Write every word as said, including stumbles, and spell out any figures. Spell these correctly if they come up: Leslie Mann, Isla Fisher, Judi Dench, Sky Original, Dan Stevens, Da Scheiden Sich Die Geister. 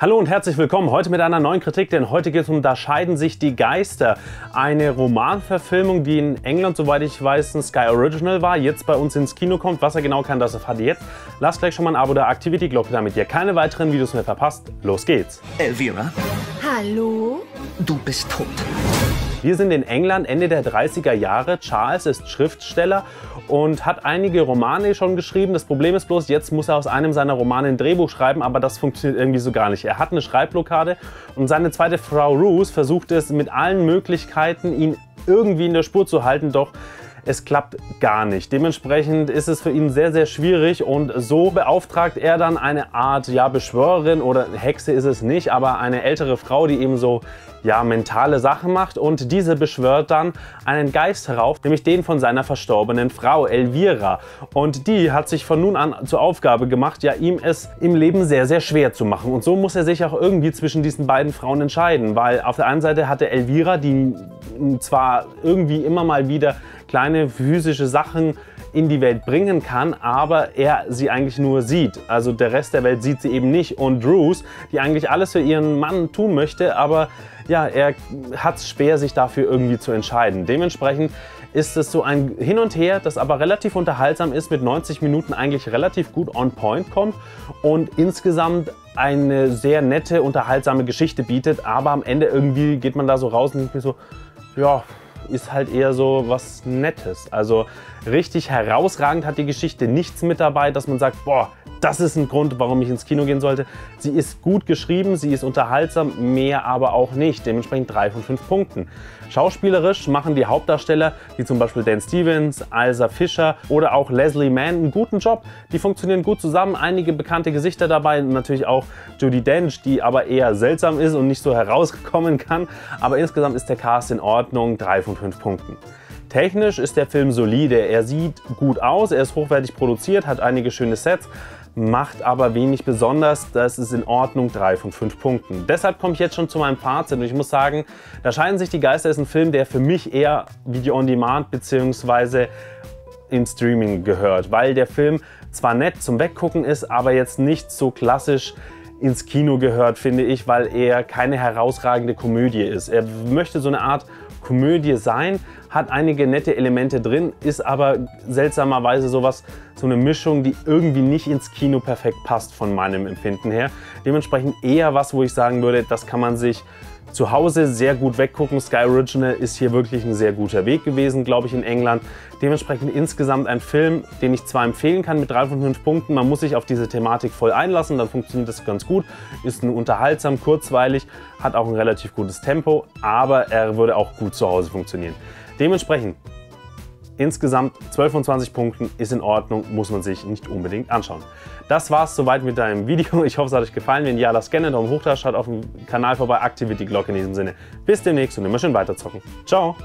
Hallo und herzlich willkommen, heute mit einer neuen Kritik, denn heute geht es um Da scheiden sich die Geister. Eine Romanverfilmung, die in England, soweit ich weiß, ein Sky Original war, jetzt bei uns ins Kino kommt. Was er genau kann, das erfahrt ihr jetzt. Lasst gleich schon mal ein Abo da, aktiviert die Glocke, damit ihr keine weiteren Videos mehr verpasst. Los geht's! Elvira? Hallo? Du bist tot. Wir sind in England Ende der dreißiger Jahre. Charles ist Schriftsteller und hat einige Romane schon geschrieben. Das Problem ist bloß, jetzt muss er aus einem seiner Romane ein Drehbuch schreiben, aber das funktioniert irgendwie so gar nicht. Er hat eine Schreibblockade und seine zweite Frau Ruth versucht es mit allen Möglichkeiten, ihn irgendwie in der Spur zu halten, doch es klappt gar nicht. Dementsprechend ist es für ihn sehr, sehr schwierig und so beauftragt er dann eine Art, ja, Beschwörerin oder Hexe ist es nicht, aber eine ältere Frau, die eben so, ja, mentale Sachen macht, und diese beschwört dann einen Geist herauf, nämlich den von seiner verstorbenen Frau, Elvira. Und die hat sich von nun an zur Aufgabe gemacht, ja, ihm es im Leben sehr, sehr schwer zu machen. Und so muss er sich auch irgendwie zwischen diesen beiden Frauen entscheiden, weil auf der einen Seite hatte Elvira, die zwar irgendwie immer mal wieder kleine physische Sachen in die Welt bringen kann, aber er sie eigentlich nur sieht. Also der Rest der Welt sieht sie eben nicht. Und Ruth, die eigentlich alles für ihren Mann tun möchte, aber ja, er hat es schwer, sich dafür irgendwie zu entscheiden. Dementsprechend ist es so ein Hin und Her, das aber relativ unterhaltsam ist, mit neunzig Minuten eigentlich relativ gut on point kommt und insgesamt eine sehr nette, unterhaltsame Geschichte bietet, aber am Ende irgendwie geht man da so raus und so, ja, ist halt eher so was Nettes. Also richtig herausragend hat die Geschichte nichts mit dabei, dass man sagt, boah, das ist ein Grund, warum ich ins Kino gehen sollte. Sie ist gut geschrieben, sie ist unterhaltsam, mehr aber auch nicht. Dementsprechend drei von fünf Punkten. Schauspielerisch machen die Hauptdarsteller, wie zum Beispiel Dan Stevens, Isla Fisher oder auch Leslie Mann, einen guten Job. Die funktionieren gut zusammen, einige bekannte Gesichter dabei, natürlich auch Judi Dench, die aber eher seltsam ist und nicht so herauskommen kann. Aber insgesamt ist der Cast in Ordnung, drei von fünf Punkten. Technisch ist der Film solide, er sieht gut aus, er ist hochwertig produziert, hat einige schöne Sets, macht aber wenig besonders, das ist in Ordnung, drei von fünf Punkten. Deshalb komme ich jetzt schon zu meinem Fazit und ich muss sagen, Da scheiden sich die Geister ist ein Film, der für mich eher Video on Demand bzw. im Streaming gehört, weil der Film zwar nett zum Weggucken ist, aber jetzt nicht so klassisch ins Kino gehört, finde ich, weil er keine herausragende Komödie ist. Er möchte so eine Art Komödie sein, hat einige nette Elemente drin, ist aber seltsamerweise sowas, so eine Mischung, die irgendwie nicht ins Kino perfekt passt von meinem Empfinden her. Dementsprechend eher was, wo ich sagen würde, das kann man sich zu Hause sehr gut weggucken. Sky Original ist hier wirklich ein sehr guter Weg gewesen, glaube ich, in England. Dementsprechend insgesamt ein Film, den ich zwar empfehlen kann mit drei von fünf Punkten, man muss sich auf diese Thematik voll einlassen, dann funktioniert das ganz gut, ist nur unterhaltsam, kurzweilig, hat auch ein relativ gutes Tempo, aber er würde auch gut zu Hause funktionieren. Dementsprechend insgesamt zwölf von zwanzig Punkten ist in Ordnung, muss man sich nicht unbedingt anschauen. Das war's soweit mit deinem Video. Ich hoffe, es hat euch gefallen. Wenn ja, lasst gerne einen Daumen hoch da, schaut auf dem Kanal vorbei, aktiviert die Glocke in diesem Sinne. Bis demnächst und immer schön weiterzocken. Ciao!